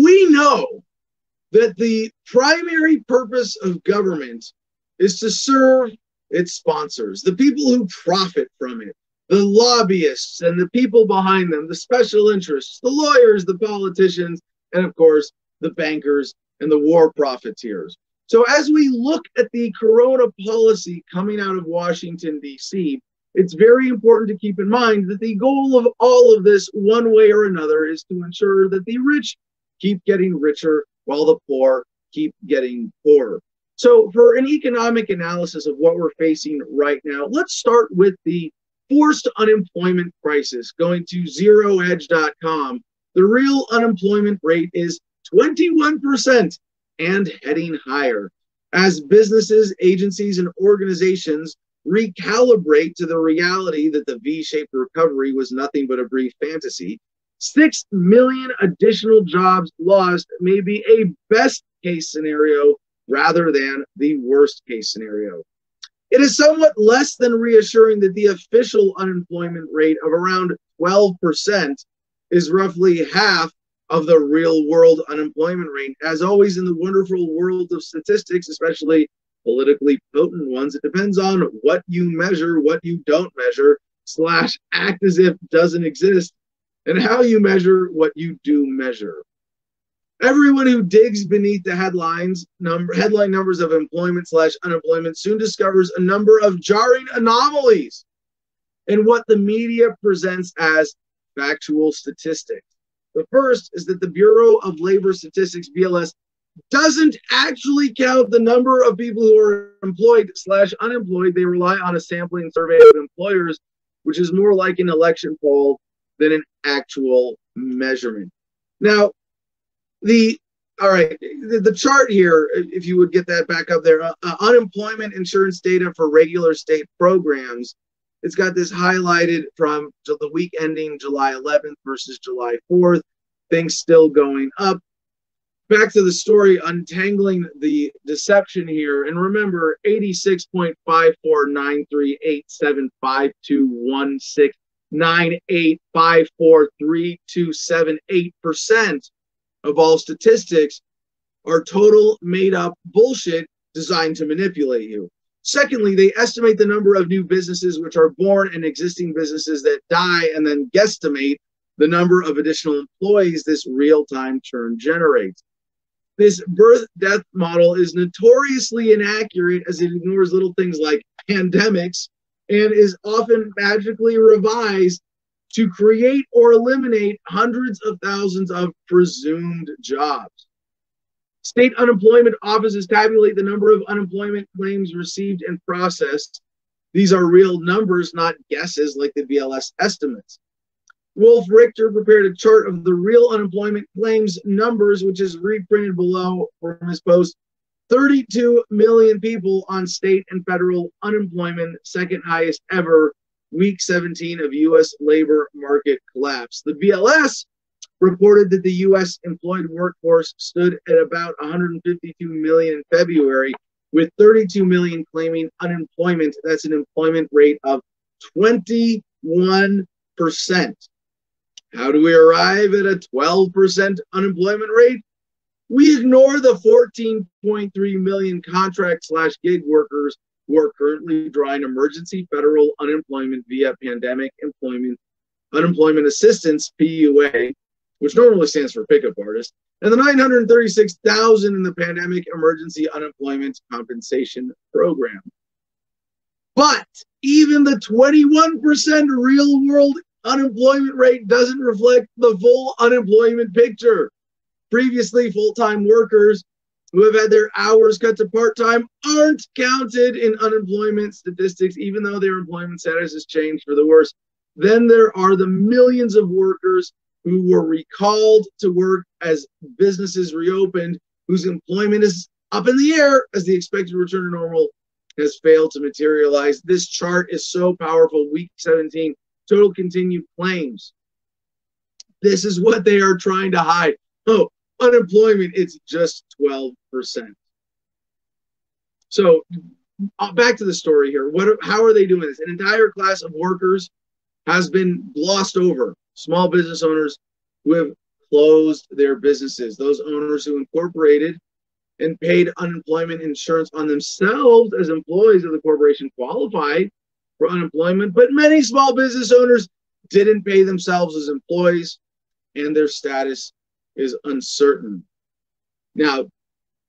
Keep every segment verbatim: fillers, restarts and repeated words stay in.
we know that the primary purpose of government is to serve its sponsors, the people who profit from it, the lobbyists and the people behind them, the special interests, the lawyers, the politicians, and of course, the bankers and the war profiteers. So as we look at the corona policy coming out of Washington, D C, it's very important to keep in mind that the goal of all of this, one way or another, is to ensure that the rich keep getting richer while the poor keep getting poorer. So for an economic analysis of what we're facing right now, let's start with the forced unemployment crisis. Going to Zero Edge dot com, the real unemployment rate is twenty-one percent and heading higher. As businesses, agencies, and organizations recalibrate to the reality that the V-shaped recovery was nothing but a brief fantasy, six million additional jobs lost may be a best-case scenario rather than the worst-case scenario. It is somewhat less than reassuring that the official unemployment rate of around twelve percent is roughly half of the real-world unemployment rate. As always, in the wonderful world of statistics, especially politically potent ones, it depends on what you measure, what you don't measure, slash act as if doesn't exist, and how you measure what you do measure. Everyone who digs beneath the headlines, number, headline numbers of employment slash unemployment soon discovers a number of jarring anomalies in what the media presents as factual statistics. The first is that the Bureau of Labor Statistics, B L S, doesn't actually count the number of people who are employed slash unemployed. They rely on a sampling survey of employers, which is more like an election poll than an actual measurement. Now, the, all right, the, the chart here, if you would get that back up there, uh, uh, unemployment insurance data for regular state programs, it's got this highlighted from the week ending July eleventh versus July fourth, things still going up. Back to the story, untangling the deception here. And remember, eighty-six point five four nine three eight seven five two one six nine eight five four three two seven eight percent of all statistics are total made-up bullshit designed to manipulate you. Secondly, they estimate the number of new businesses which are born and existing businesses that die, and then guesstimate the number of additional employees this real-time churn generates. This birth-death model is notoriously inaccurate, as it ignores little things like pandemics and is often magically revised to create or eliminate hundreds of thousands of presumed jobs. State unemployment offices tabulate the number of unemployment claims received and processed. These are real numbers, not guesses like the B L S estimates. Wolf Richter prepared a chart of the real unemployment claims numbers, which is reprinted below from his post. thirty-two million people on state and federal unemployment, second highest ever, week seventeen of U S labor market collapse. The B L S reported that the U S employed workforce stood at about one hundred fifty-two million in February, with thirty-two million claiming unemployment. That's an employment rate of twenty-one percent. How do we arrive at a twelve percent unemployment rate? We ignore the fourteen point three million contract slash gig workers who are currently drawing emergency federal unemployment via pandemic employment, unemployment assistance, P U A, which normally stands for pickup artist, and the nine hundred thirty-six thousand in the pandemic emergency unemployment compensation program. But even the twenty-one percent real world unemployment rate doesn't reflect the full unemployment picture. Previously, full-time workers who have had their hours cut to part-time aren't counted in unemployment statistics, even though their employment status has changed for the worse. Then there are the millions of workers who were recalled to work as businesses reopened, whose employment is up in the air as the expected return to normal has failed to materialize. This chart is so powerful. Week seventeen, total continued claims. This is what they are trying to hide. Oh, unemployment, it's just twelve percent. So back to the story here. What, how are they doing this? An entire class of workers has been glossed over. Small business owners who have closed their businesses. Those owners who incorporated and paid unemployment insurance on themselves as employees of the corporation qualified for unemployment, but many small business owners didn't pay themselves as employees, and their status is uncertain. Now,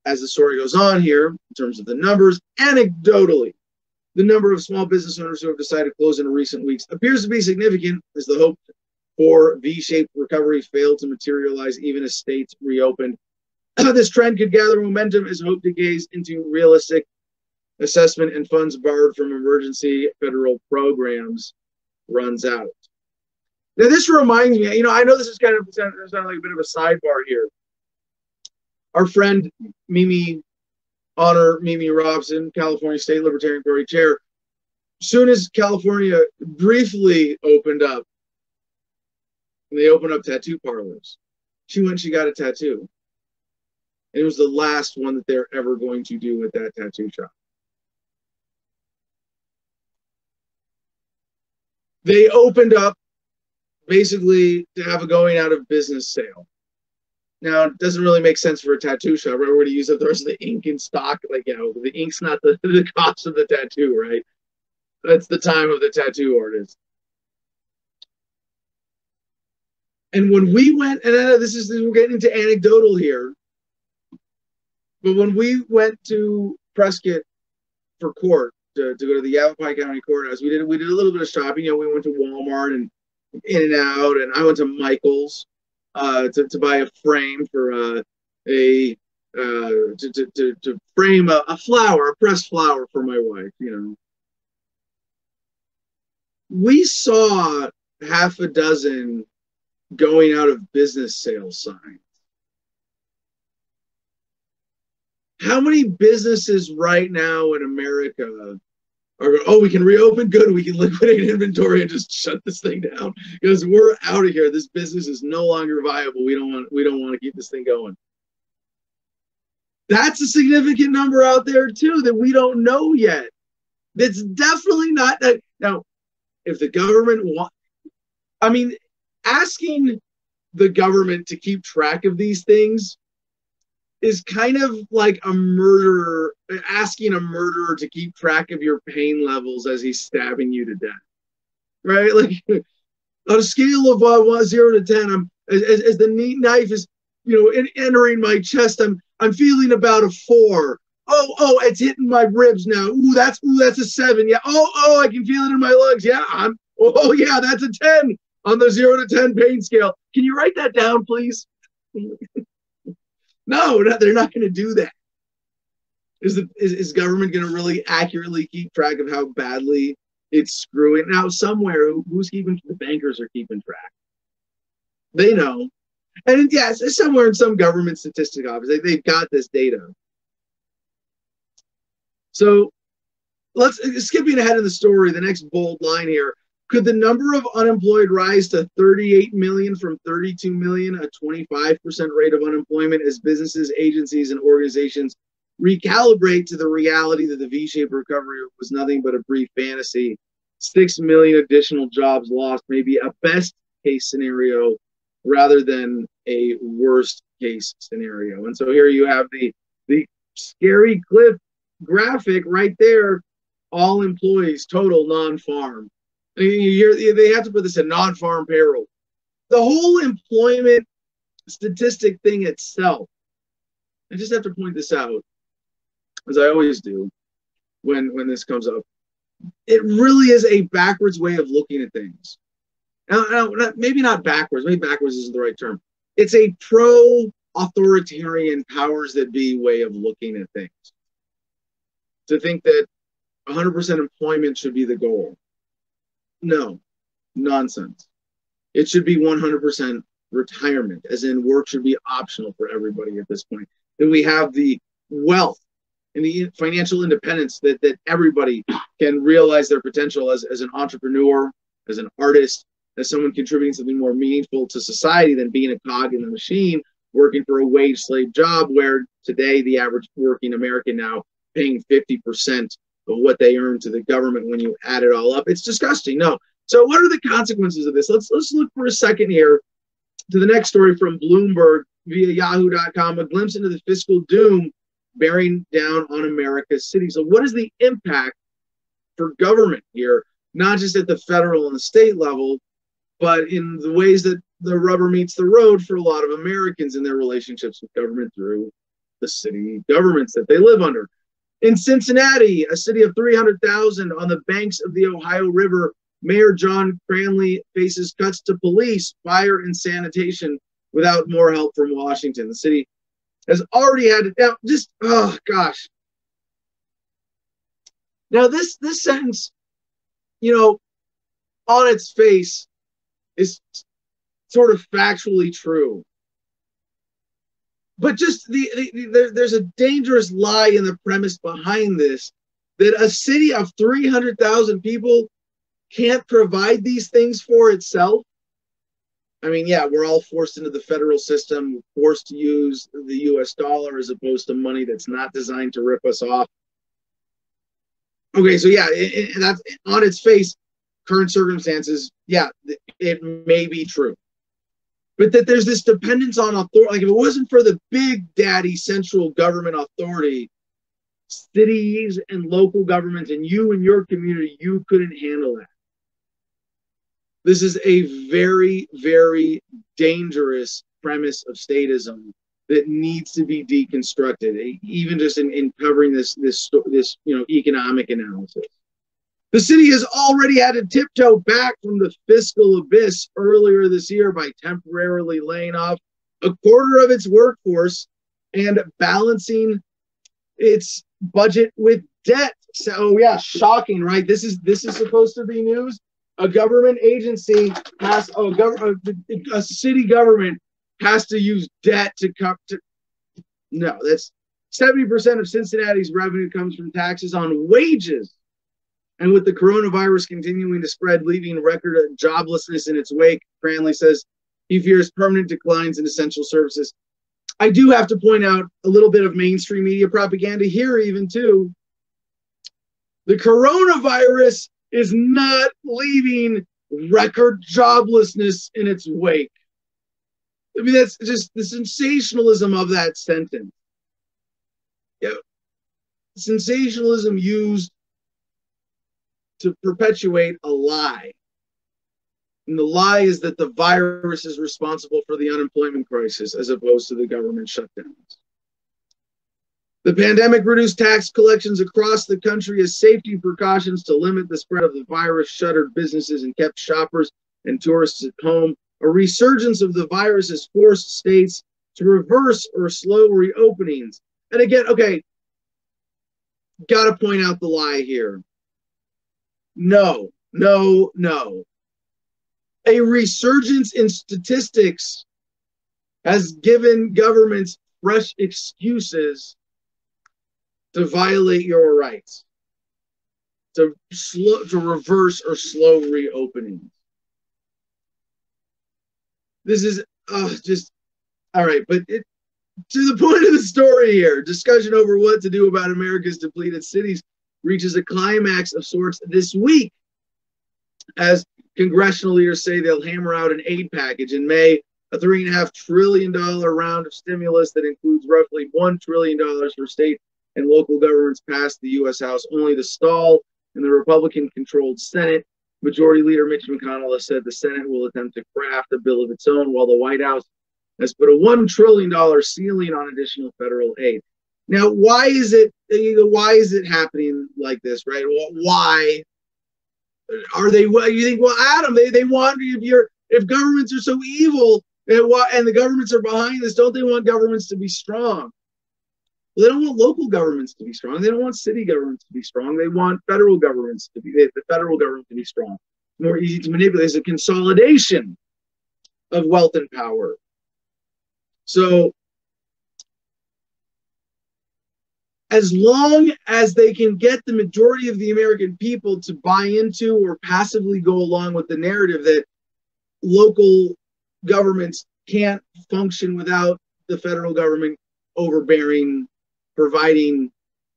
as the story goes on here, in terms of the numbers, anecdotally, the number of small business owners who have decided to close in recent weeks appears to be significant as the hope for V-shaped recovery failed to materialize even as states reopened. This trend could gather momentum as hope decays into realistic assessment and funds borrowed from emergency federal programs runs out. Now, this reminds me, you know, I know this is kind of sound like a bit of a sidebar here. Our friend Mimi, Honor Mimi Robson, California State Libertarian Party Chair, as soon as California briefly opened up, and they opened up tattoo parlors, she went and she got a tattoo. And it was the last one that they're ever going to do with that tattoo shop. They opened up basically to have a going out of business sale. Now, it doesn't really make sense for a tattoo shop, right? We're going to use up the rest of the ink in stock. Like, you know, the ink's not the, the cost of the tattoo, right? That's the time of the tattoo artist. And when we went, and I know this is, we're getting into anecdotal here, but when we went to Prescott for court, to, to go to the Yavapai County Courthouse, we did we did a little bit of shopping. You know, we went to Walmart and In-N-Out, and I went to Michael's uh, to, to buy a frame for uh, a, uh, to, to, to, to frame a, a flower, a pressed flower for my wife, you know. We saw half a dozen going out of business sales signs. How many businesses right now in America are going, oh, we can reopen, good, we can liquidate inventory and just shut this thing down because we're out of here. This business is no longer viable. We don't want, we don't want to keep this thing going. That's a significant number out there too that we don't know yet. That's definitely not that. Now, if the government wants, I mean, asking the government to keep track of these things is kind of like a murderer, asking a murderer to keep track of your pain levels as he's stabbing you to death, right? Like on a scale of uh, zero to ten, I'm as, as the knife is, you know, in, entering my chest, I'm I'm feeling about a four. Oh, oh, it's hitting my ribs now. Ooh, that's ooh, that's a seven. Yeah. Oh, oh, I can feel it in my lungs. Yeah, I'm. Oh, yeah, that's a ten on the zero to ten pain scale. Can you write that down, please? No, no, they're not going to do that. Is, the, is, is government going to really accurately keep track of how badly it's screwing? Now, somewhere, who's keeping, the bankers are keeping track. They know. And yes, it's somewhere in some government statistic office. They, they've got this data. So let's, skipping ahead in the story, the next bold line here. Could the number of unemployed rise to thirty-eight million from thirty-two million, a twenty-five percent rate of unemployment as businesses, agencies, and organizations recalibrate to the reality that the V-shaped recovery was nothing but a brief fantasy? Six million additional jobs lost may be a best-case scenario rather than a worst-case scenario. And so here you have the, the scary cliff graphic right there, all employees, total non-farm. You're, they have to put this in non-farm payroll. The whole employment statistic thing itself, I just have to point this out, as I always do when, when this comes up, it really is a backwards way of looking at things. Now, now, maybe not backwards. Maybe backwards isn't the right term. It's a pro-authoritarian powers that be way of looking at things. To think that one hundred percent employment should be the goal. No, nonsense. It should be one hundred percent retirement, as in work should be optional for everybody at this point. Then we have the wealth and the financial independence that, that everybody can realize their potential as, as an entrepreneur, as an artist, as someone contributing something more meaningful to society than being a cog in the machine, working for a wage slave job where today the average working American now paying fifty percent of what they earn to the government when you add it all up. It's disgusting. No. So what are the consequences of this? Let's let's look for a second here to the next story from Bloomberg via yahoo dot com, a glimpse into the fiscal doom bearing down on America's cities. So what is the impact for government here, not just at the federal and the state level, but in the ways that the rubber meets the road for a lot of Americans in their relationships with government through the city governments that they live under? In Cincinnati, a city of three hundred thousand on the banks of the Ohio River, Mayor John Cranley faces cuts to police, fire, and sanitation without more help from Washington. The city has already had it now. Just, oh gosh. Now this, this sentence, you know, on its face is sort of factually true. But just the, the, the there's a dangerous lie in the premise behind this, that a city of three hundred thousand people can't provide these things for itself. I mean, yeah, we're all forced into the federal system, forced to use the U S dollar as opposed to money that's not designed to rip us off. Okay, so yeah, it, it, that's on its face, current circumstances, yeah, it may be true. But that there's this dependence on authority. Like if it wasn't for the big daddy central government authority, cities and local governments and you and your community, you couldn't handle that. This is a very, very dangerous premise of statism that needs to be deconstructed, even just in, in covering this, this, this, you know, economic analysis. The city has already had to tiptoe back from the fiscal abyss earlier this year by temporarily laying off a quarter of its workforce and balancing its budget with debt. So yeah, shocking, right? This is this is supposed to be news. A government agency has a, gov a, a city government has to use debt to come to. No, that's seventy percent of Cincinnati's revenue comes from taxes on wages. And with the coronavirus continuing to spread, leaving record of joblessness in its wake, Cranley says he fears permanent declines in essential services. I do have to point out a little bit of mainstream media propaganda here, even too. The coronavirus is not leaving record joblessness in its wake. I mean, that's just the sensationalism of that sentence. Yeah. Sensationalism used to perpetuate a lie. And the lie is that the virus is responsible for the unemployment crisis as opposed to the government shutdowns. The pandemic reduced tax collections across the country as safety precautions to limit the spread of the virus shuttered businesses and kept shoppers and tourists at home. A resurgence of the virus has forced states to reverse or slow reopenings. And again, okay, gotta point out the lie here. No, no, no. A resurgence in statistics has given governments fresh excuses to violate your rights, to slow, to reverse or slow reopening. This is uh, just, all right, but it, to the point of the story here, discussion over what to do about America's depleted cities reaches a climax of sorts this week, as congressional leaders say they'll hammer out an aid package in May, a three and a half trillion dollar round of stimulus that includes roughly one trillion dollars for state and local governments passed the U S House, only to stall in the Republican-controlled Senate. Majority Leader Mitch McConnell has said the Senate will attempt to craft a bill of its own, while the White House has put a one trillion dollar ceiling on additional federal aid. Now, why is it? Why is it happening like this, right? Why are they? Well, you think, well, Adam, they they want if you're if governments are so evil and why and the governments are behind this, don't they want governments to be strong? Well, they don't want local governments to be strong. They don't want city governments to be strong. They want federal governments to be the federal government to be strong. More easy to manipulate is a consolidation of wealth and power. So, as long as they can get the majority of the American people to buy into or passively go along with the narrative that local governments can't function without the federal government overbearing, providing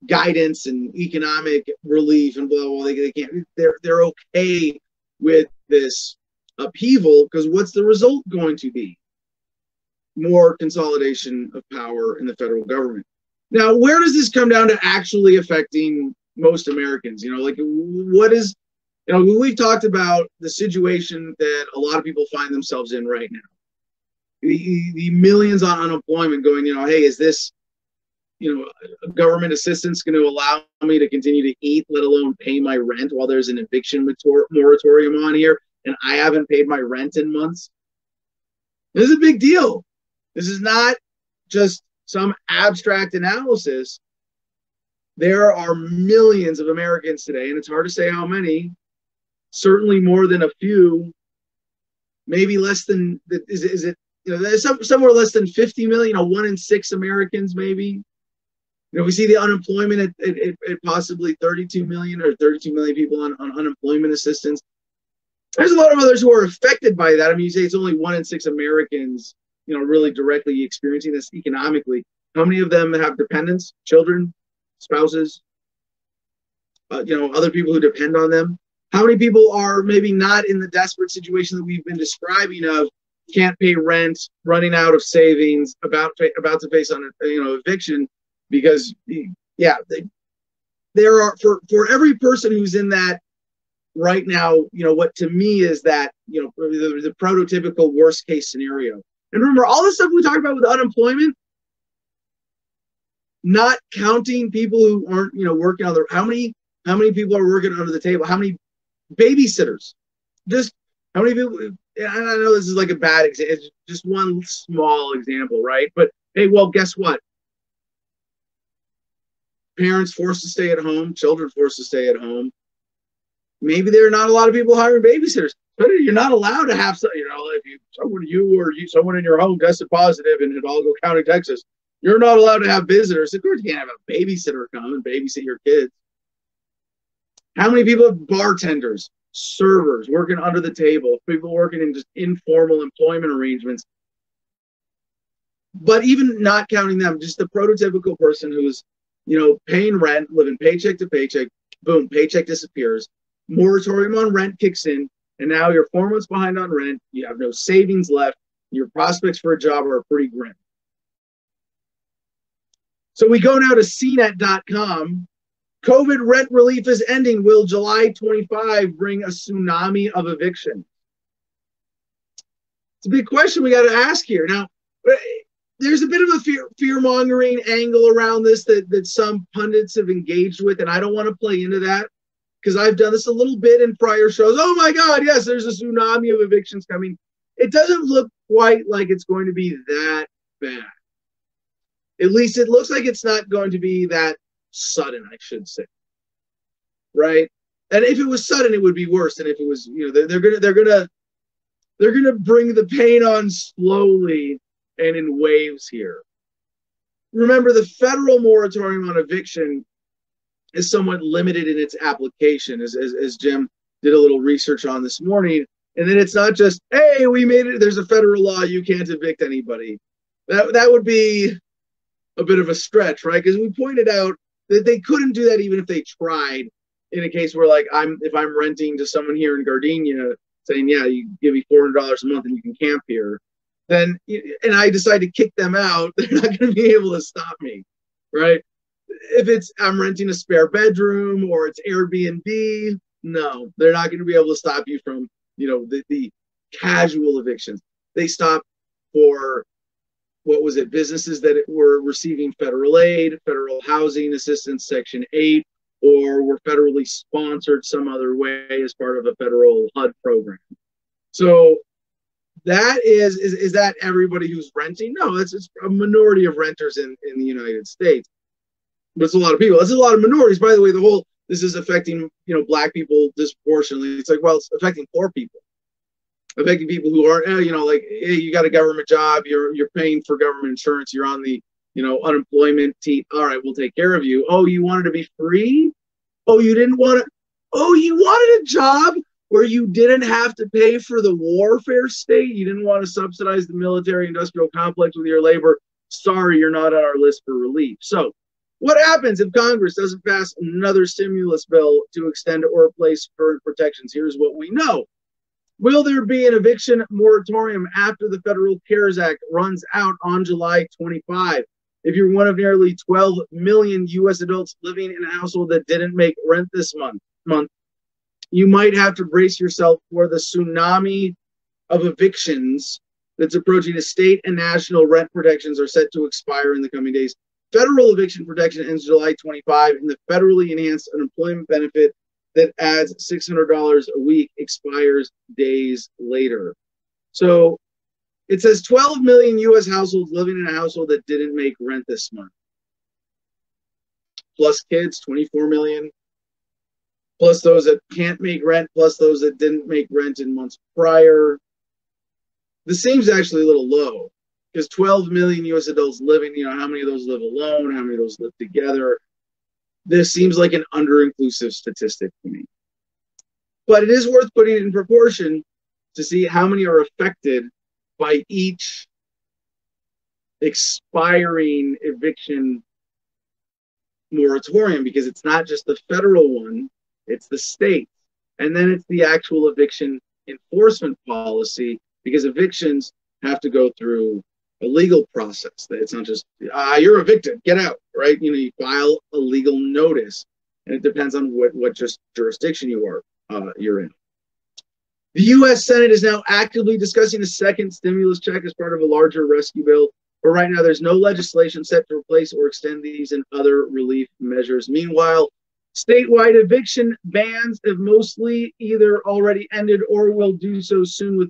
guidance and economic relief and blah, blah, blah, they, they can't, they're, they're okay with this upheaval, because what's the result going to be? more consolidation of power in the federal government. Now, where does this come down to actually affecting most Americans? You know, like what is, you know, we've talked about the situation that a lot of people find themselves in right now. The, the millions on unemployment going, you know, hey, is this, you know, government assistance going to allow me to continue to eat, let alone pay my rent while there's an eviction moratorium on here and I haven't paid my rent in months? This is a big deal. This is not just some abstract analysis. There are millions of Americans today, and it's hard to say how many, certainly more than a few, maybe less than, is, is it, you know, some, somewhere less than fifty million, you know, one in six Americans maybe. You know, we see the unemployment at, at, at possibly thirty-two million or thirty-two million people on, on unemployment assistance. There's a lot of others who are affected by that. I mean, you say it's only one in six Americans, you know, really directly experiencing this economically. How many of them have dependents, children, spouses, uh, you know, other people who depend on them? How many people are maybe not in the desperate situation that we've been describing of can't pay rent, running out of savings, about about to face on, you know, eviction? Because, yeah, they, there are for for every person who's in that right now, you know, what to me is that, you know, the, the prototypical worst case scenario. And remember, all the stuff we talked about with unemployment, not counting people who aren't, you know, working on their, how many, how many people are working under the table? How many babysitters? Just how many people, and I know this is like a bad example, it's just one small example, right? But hey, well, guess what? Parents forced to stay at home, children forced to stay at home. Maybe there are not a lot of people hiring babysitters. But you're not allowed to have, you know, if you, someone you or you, someone in your home tested positive in Hidalgo County, Texas, you're not allowed to have visitors. Of course, you can't have a babysitter come and babysit your kids. How many people have bartenders, servers, working under the table, people working in just informal employment arrangements? But even not counting them, just the prototypical person who's, you know, paying rent, living paycheck to paycheck, boom, paycheck disappears, moratorium on rent kicks in. And now you're four months behind on rent, you have no savings left, your prospects for a job are pretty grim. So we go now to C net dot com. COVID rent relief is ending. Will July twenty-fifth bring a tsunami of eviction? It's a big question we got to ask here. Now, there's a bit of a fear, fear-mongering angle around this that, that some pundits have engaged with, and I don't want to play into that, because I've done this a little bit in prior shows. Oh my God, yes, there's a tsunami of evictions coming. It doesn't look quite like it's going to be that bad. At least it looks like it's not going to be that sudden, I should say, right? And if it was sudden, it would be worse than if it was, you know, they're, they're gonna, they're gonna, they're gonna bring the pain on slowly and in waves here. Remember, the federal moratorium on eviction is somewhat limited in its application, as, as, as Jim did a little research on this morning. And then it's not just, hey, we made it, there's a federal law, you can't evict anybody. That, that would be a bit of a stretch, right? Because we pointed out that they couldn't do that even if they tried, in a case where, like, I'm if I'm renting to someone here in Gardena, saying, yeah, you give me four hundred dollars a month and you can camp here, then, and I decide to kick them out, they're not going to be able to stop me, right? If it's I'm renting a spare bedroom or it's Airbnb, no, they're not going to be able to stop you from, you know, the, the casual evictions. They stopped for, what was it, businesses that were receiving federal aid, federal housing assistance, Section eight, or were federally sponsored some other way as part of a federal H U D program. So that is, is, is that everybody who's renting? No, that's it's a minority of renters in, in the United States. But it's a lot of people. It's a lot of minorities. By the way, the whole, this is affecting, you know, black people disproportionately. It's like, well, it's affecting poor people. Affecting people who aren't, you know, like, hey, you got a government job. You're you're paying for government insurance. You're on the, you know, unemployment team. All right, we'll take care of you. Oh, you wanted to be free? Oh, you didn't want to. Oh, you wanted a job where you didn't have to pay for the warfare state. You didn't want to subsidize the military industrial complex with your labor. Sorry, you're not on our list for relief. So what happens if Congress doesn't pass another stimulus bill to extend or replace current protections? Here's what we know. Will there be an eviction moratorium after the federal CARES Act runs out on July twenty-fifth? If you're one of nearly twelve million U S adults living in a household that didn't make rent this month, month, you might have to brace yourself for the tsunami of evictions that's approaching as state and national rent protections are set to expire in the coming days. Federal eviction protection ends July twenty-fifth, and the federally enhanced unemployment benefit that adds six hundred dollars a week expires days later. So it says twelve million U S households living in a household that didn't make rent this month. Plus kids, twenty-four million. Plus those that can't make rent, plus those that didn't make rent in months prior. This seems actually a little low, because twelve million U S adults living, you know, how many of those live alone? How many of those live together? This seems like an under-inclusive statistic to me. But it is worth putting it in proportion to see how many are affected by each expiring eviction moratorium, because it's not just the federal one, it's the state. And then it's the actual eviction enforcement policy, because evictions have to go through a legal process. It's not just, ah, you're evicted, get out, right? You know, you file a legal notice, and it depends on what, what just jurisdiction you are, uh, you're in. The U S Senate is now actively discussing a second stimulus check as part of a larger rescue bill, but right now there's no legislation set to replace or extend these and other relief measures. Meanwhile, statewide eviction bans have mostly either already ended or will do so soon, with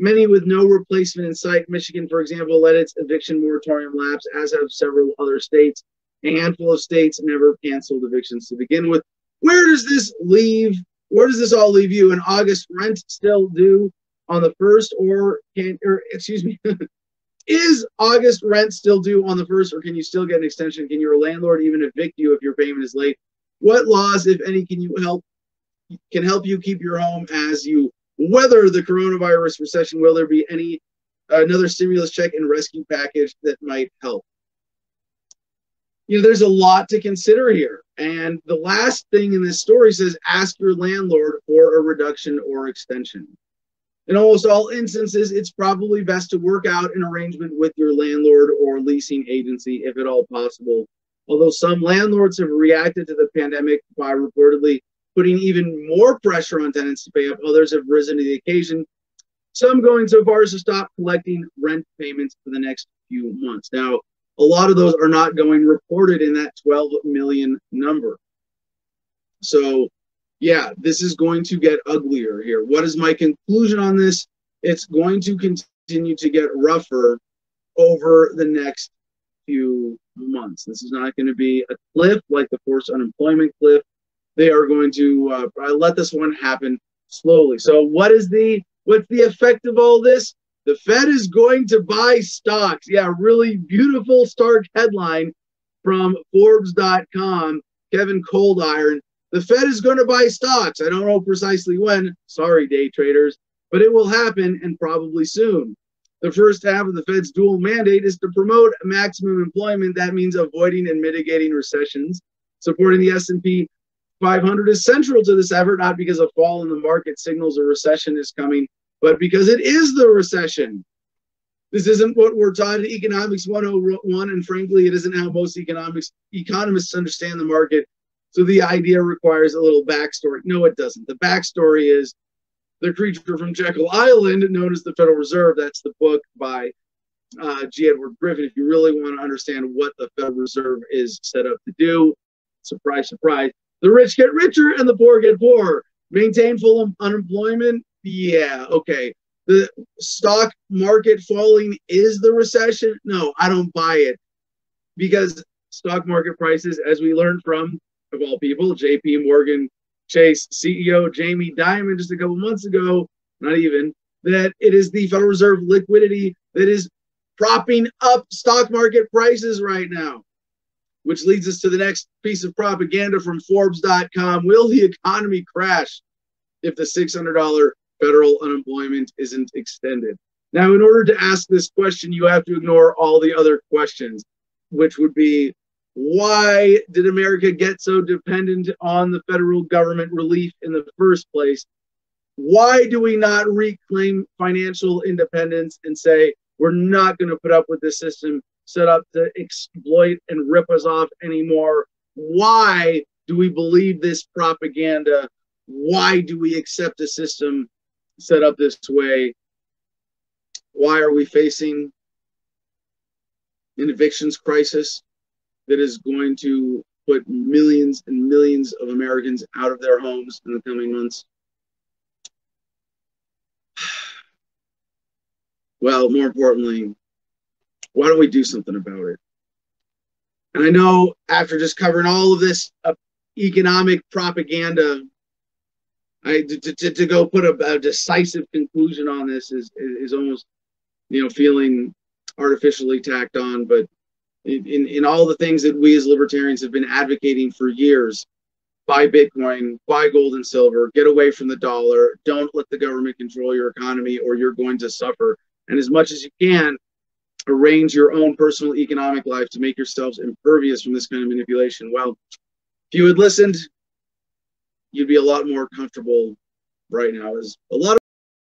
many with no replacement in sight. Michigan, for example, let its eviction moratorium lapse, as have several other states. A handful of states never canceled evictions to begin with. Where does this leave? Where does this all leave you? In August, rent still due on the first, or can, or excuse me, is August rent still due on the first, or can you still get an extension? Can your landlord even evict you if your payment is late? What laws, if any, can you help can help you keep your home as you weather the coronavirus recession? Will there be any another stimulus check and rescue package that might help? You know, there's a lot to consider here. And the last thing in this story says, ask your landlord for a reduction or extension. In almost all instances, it's probably best to work out an arrangement with your landlord or leasing agency, if at all possible. Although some landlords have reacted to the pandemic by reportedly putting even more pressure on tenants to pay up, others have risen to the occasion, some going so far as to stop collecting rent payments for the next few months. Now, a lot of those are not going reported in that twelve million number. So, yeah, this is going to get uglier here. What is my conclusion on this? It's going to continue to get rougher over the next few months. This is not going to be a cliff like the forced unemployment cliff. They are going to uh, let this one happen slowly. So what is the what's the effect of all this? The Fed is going to buy stocks. Yeah, really beautiful stark headline from Forbes dot com, Kevin Coldiron. The Fed is going to buy stocks. I don't know precisely when. Sorry, day traders, but it will happen, and probably soon. The first half of the Fed's dual mandate is to promote maximum employment. That means avoiding and mitigating recessions. Supporting the S and P five hundred is central to this effort, not because a fall in the market signals a recession is coming, but because it is the recession. This isn't what we're taught in Economics one oh one, and frankly, it isn't how most economics economists understand the market. So the idea requires a little backstory. No, it doesn't. The backstory is the creature from Jekyll Island, known as the Federal Reserve. That's the book by uh, G. Edward Griffin. If you really want to understand what the Federal Reserve is set up to do, surprise, surprise, the rich get richer and the poor get poorer. Maintain full unemployment? Yeah, okay. The stock market falling is the recession? No, I don't buy it. Because stock market prices, as we learned from, of all people, J P Morgan Chase C E O Jamie Dimon just a couple months ago, not even, that it is the Federal Reserve liquidity that is propping up stock market prices right now, which leads us to the next piece of propaganda from Forbes dot com. Will the economy crash if the six hundred dollar federal unemployment isn't extended? Now, in order to ask this question, you have to ignore all the other questions, which would be, why did America get so dependent on the federal government relief in the first place? Why do we not reclaim financial independence and say we're not going to put up with this system set up to exploit and rip us off anymore? Why do we believe this propaganda? Why do we accept a system set up this way? Why are we facing an evictions crisis that is going to put millions and millions of Americans out of their homes in the coming months? Well, more importantly, why don't we do something about it? And I know after just covering all of this uh, economic propaganda, I, to, to, to go put a, a decisive conclusion on this is, is almost, you know, feeling artificially tacked on. But in, in all the things that we as libertarians have been advocating for years, buy Bitcoin, buy gold and silver, get away from the dollar, don't let the government control your economy or you're going to suffer. And as much as you can, arrange your own personal economic life to make yourselves impervious from this kind of manipulation. Well, if you had listened, you'd be a lot more comfortable right now. There's a lot of